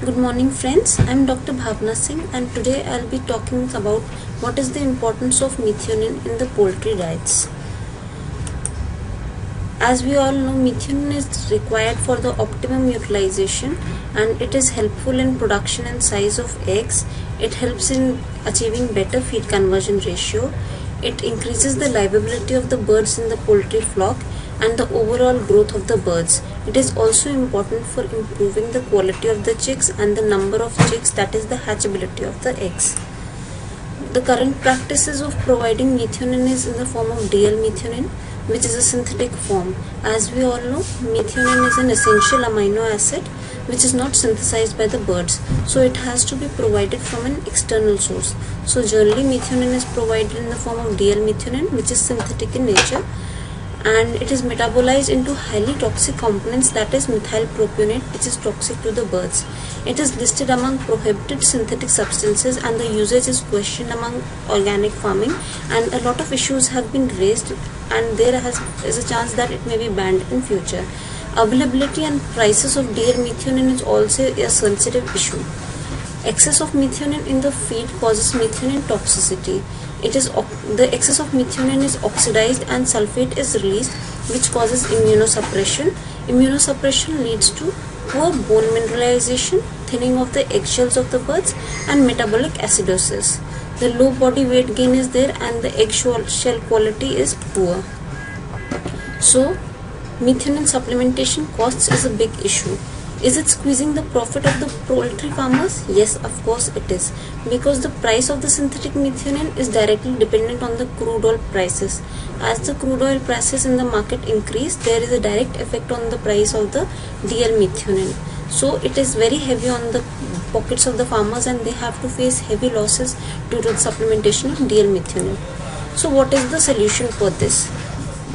Good morning friends, I am Dr. Bhavna Singh and today I will be talking about what is the importance of methionine in the poultry diets. As we all know, methionine is required for the optimum utilization and it is helpful in production and size of eggs. It helps in achieving better feed conversion ratio. It increases the livability of the birds in the poultry flock and the overall growth of the birds. It is also important for improving the quality of the chicks and the number of chicks, that is the hatchability of the eggs. The current practices of providing methionine is in the form of dl methionine, which is a synthetic form. As we all know, methionine is an essential amino acid which is not synthesized by the birds, so it has to be provided from an external source. So generally methionine is provided in the form of dl methionine, which is synthetic in nature, and it is metabolized into highly toxic components, that is methyl propionate, which is toxic to the birds. It is listed among prohibited synthetic substances and the usage is questioned among organic farming, and a lot of issues have been raised and there is a chance that it may be banned in future. Availability and prices of dl methionine is also a sensitive issue. Excess of methionine in the feed causes methionine toxicity. The excess of methionine is oxidized and sulfate is released, which causes immunosuppression. Immunosuppression leads to poor bone mineralization, thinning of the eggshells of the birds, and metabolic acidosis. The low body weight gain is there and the eggshell quality is poor. So, methionine supplementation costs is a big issue. Is it squeezing the profit of the poultry farmers? Yes, of course it is, because the price of the synthetic methionine is directly dependent on the crude oil prices. As the crude oil prices in the market increase, there is a direct effect on the price of the dl methionine. So it is very heavy on the pockets of the farmers and they have to face heavy losses due to the supplementation of dl methionine. So what is the solution for this?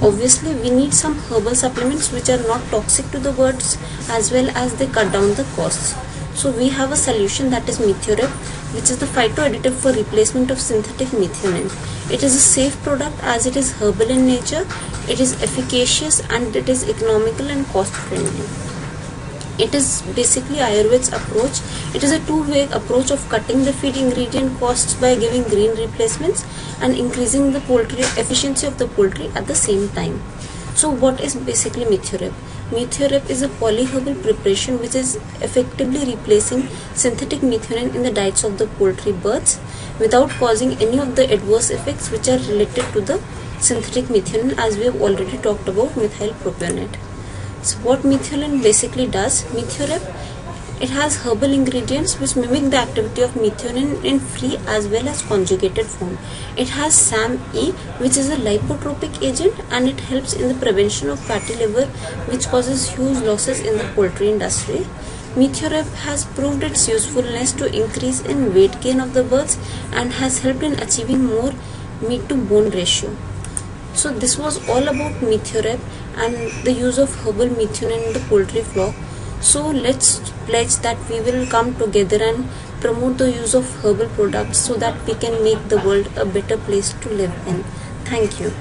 Obviously, we need some herbal supplements which are not toxic to the birds, as well as they cut down the costs. So we have a solution, that is Methiorep, which is the phytoadditive for replacement of synthetic methionine. It is a safe product as it is herbal in nature, it is efficacious and it is economical and cost friendly. It is basically Ayurved's approach. It is a two-way approach of cutting the feed ingredient costs by giving green replacements and increasing the poultry efficiency of the poultry at the same time. So what is basically Methiorep? Methiorep is a polyherbal preparation which is effectively replacing synthetic methionine in the diets of the poultry birds without causing any of the adverse effects which are related to the synthetic methionine, as we have already talked about methyl propionate. So what methionine basically does, Methiorep, it has herbal ingredients which mimic the activity of methionine in free as well as conjugated form. It has SAMe, which is a lipotropic agent, and it helps in the prevention of fatty liver, which causes huge losses in the poultry industry. Methiorep has proved its usefulness to increase in weight gain of the birds and has helped in achieving more meat to bone ratio. So this was all about Methiorep and the use of herbal methionine in the poultry flock. So let's pledge that we will come together and promote the use of herbal products so that we can make the world a better place to live in. Thank you.